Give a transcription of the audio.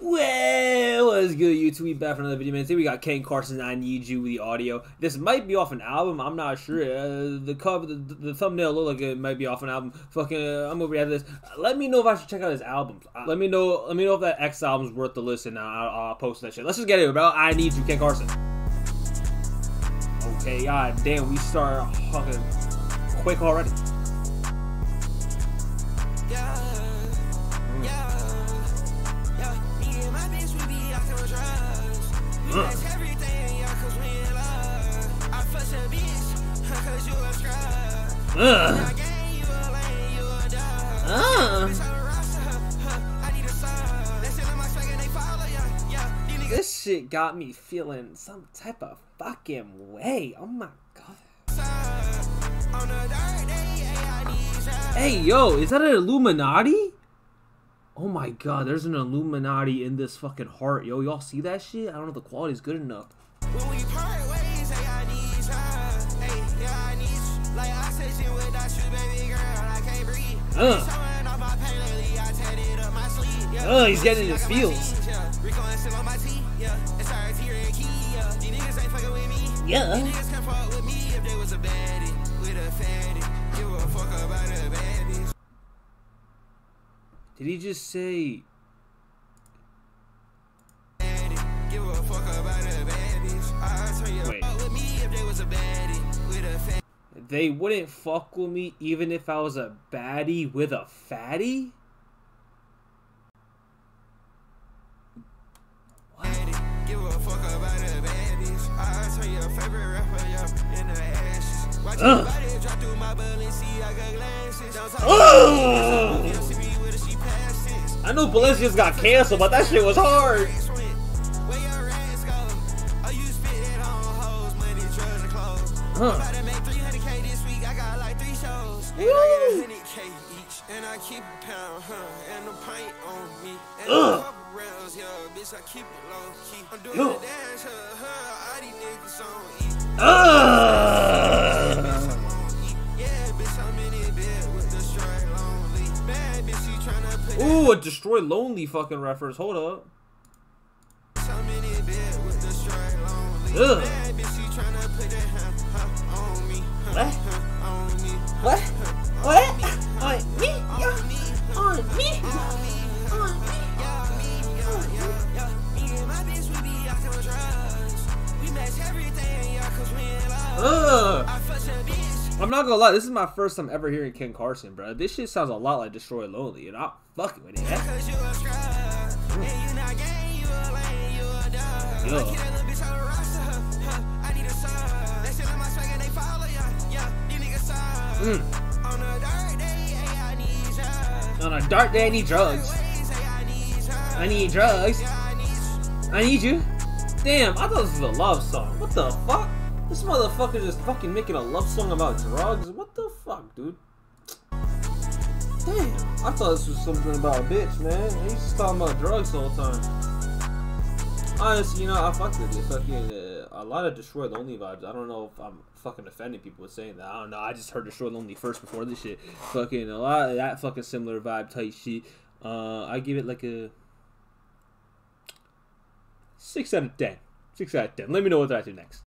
Well, what's good, YouTube? Back for another video, man. Today we got Ken Carson, I Need You, the audio. This might be off an album, I'm not sure. The cover, the thumbnail looked like it might be off an album. Fucking, I'm over after this. Let me know if I should check out his album. Let me know if that X album's worth the listen. I'll post that shit. Let's just get it, bro. I Need You, Ken Carson. Okay, god damn, we start fucking quick already. This shit got me feeling some type of fucking way. Oh my god. Hey yo, is that an Illuminati? Oh my god, there's an Illuminati in this fucking heart, yo. Y'all see that shit? I don't know if the quality's good enough. When we part ways, hey, I need time. Hey, yeah, I need you. Like I said shit without you, baby girl, I can't breathe. Showing off my pain lately, I tied it up my sleeve. Yeah. He's getting his feels. Rico and sit on my teeth, yeah. It's our tier and key, yeah. These niggas ain't fucking with me. Yeah. These niggas can't fuck with me if they was a baddie with a fatty. Give a fuck about a baddie. Did he just say? Give a fuck about the baddies. I'll tell you with me if they was a baddie with a fatty. They wouldn't fuck with me even if I was a baddie with a fatty? What? Give a fuck about the baddies. I'll tell your favorite rapper up in the ashes. Watch your body drop through my Balenciaga glasses. Oh! I know Balenciaga got canceled, but that shit was hard. Ooh, a Destroy Lonely fucking reference. Hold up. I'm not gonna lie, this is my first time ever hearing Ken Carson, bro. This shit sounds a lot like Destroy Lonely, and I'm fucking with it. On a dark day, I need drugs. I need drugs. I need you. Damn, I thought this was a love song. What the fuck? This motherfucker just fucking making a love song about drugs. What the fuck, dude? Damn, I thought this was something about a bitch, man. He's just talking about drugs the whole time. Honestly, you know, I fucked with it. Fucking a lot of Destroy Lonely vibes. I don't know if I'm fucking offending people with saying that. I don't know. I just heard Destroy Lonely first before this shit. Fucking a lot of that fucking similar vibe type shit. I give it like a 6 out of 10. 6 out of 10. Let me know what I do next.